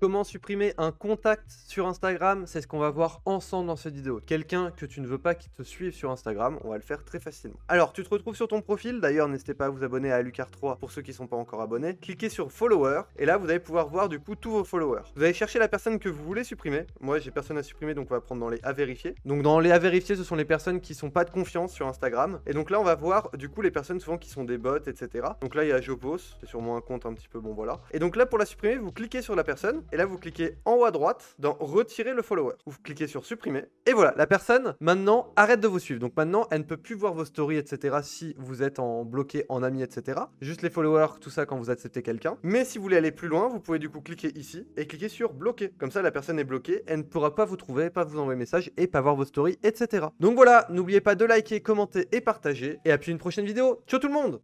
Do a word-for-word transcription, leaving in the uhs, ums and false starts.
Comment supprimer un contact sur Instagram? C'est ce qu'on va voir ensemble dans cette vidéo. Quelqu'un que tu ne veux pas qui te suive sur Instagram, on va le faire très facilement. Alors, tu te retrouves sur ton profil. D'ailleurs, n'hésitez pas à vous abonner à Alucard trois pour ceux qui ne sont pas encore abonnés. Cliquez sur Follower et là, vous allez pouvoir voir du coup tous vos followers. Vous allez chercher la personne que vous voulez supprimer. Moi, j'ai personne à supprimer, donc on va prendre dans les à vérifier. Donc dans les à vérifier, ce sont les personnes qui sont pas de confiance sur Instagram. Et donc là, on va voir du coup les personnes souvent qui sont des bots, et cetera. Donc là, il y a Jopos, c'est sûrement un compte un petit peu bon, voilà. Et donc là, pour la supprimer, vous cliquez sur la personne. Et là, vous cliquez en haut à droite dans retirer le follower. Vous cliquez sur supprimer. Et voilà, la personne, maintenant, arrête de vous suivre. Donc maintenant, elle ne peut plus voir vos stories, et cetera. Si vous êtes en bloqué en ami, et cetera. Juste les followers, tout ça quand vous acceptez quelqu'un. Mais si vous voulez aller plus loin, vous pouvez du coup cliquer ici et cliquer sur bloquer. Comme ça, la personne est bloquée. Elle ne pourra pas vous trouver, pas vous envoyer message et pas voir vos stories, et cetera. Donc voilà, n'oubliez pas de liker, commenter et partager. Et à puis une prochaine vidéo. Ciao tout le monde!